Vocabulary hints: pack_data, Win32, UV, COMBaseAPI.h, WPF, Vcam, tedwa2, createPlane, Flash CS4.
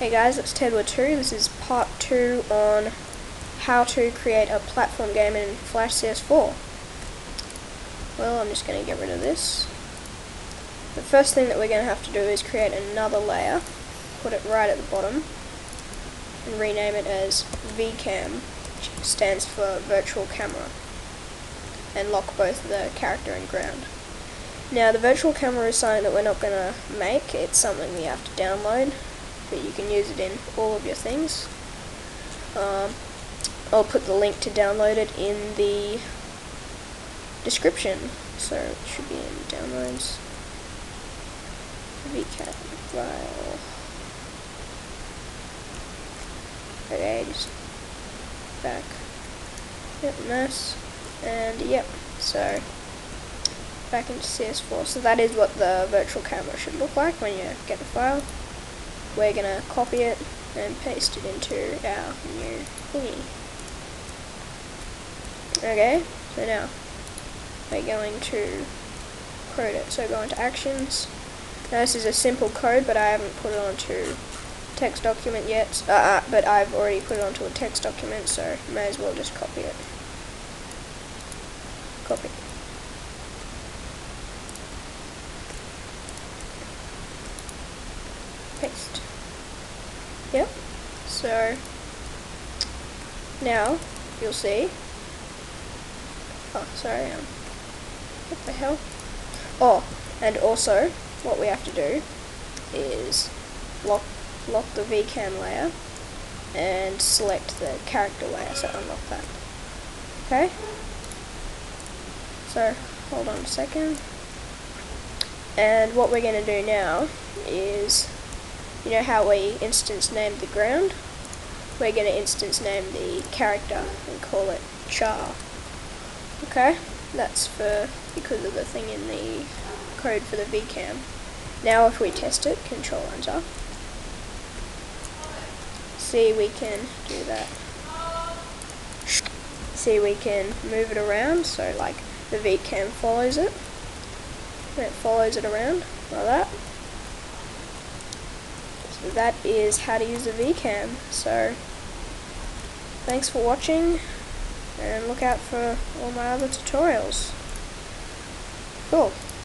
Hey guys, it's tedwa2. This is part 2 on how to create a platform game in Flash CS4. Well, I'm just going to get rid of this. The first thing that we're going to have to do is create another layer, put it right at the bottom, and rename it as Vcam, which stands for virtual camera, and lock both the character and ground. Now, the virtual camera is something that we're not going to make. It's something we have to download, but you can use it in all of your things. I'll put the link to download it in the description, so it should be in downloads. Vcam file. Okay, just back. Yep, nice. And yep, so back into CS4. So that is what the virtual camera should look like when you get the file. We're gonna copy it and paste it into our new thingy. Okay, so now we're going to code it. So go into actions. Now this is a simple code, but I haven't put it onto text document yet. But I've already put it onto a text document, so may as well just copy it. Copy. Paste. Yep. So now you'll see. Oh, sorry. What the hell? Oh, and also what we have to do is lock the Vcam layer and select the character layer. So unlock that. Okay. So hold on a second. And what we're going to do now is, you know how we instance named the ground? We're going to instance name the character and call it char. Okay, that's because of the thing in the code for the Vcam. Now if we test it, control enter. See, we can do that. See, we can move it around, so like the Vcam follows it. And it follows it around like that. So that is how to use the Vcam. So thanks for watching, and look out for all my other tutorials. Cool.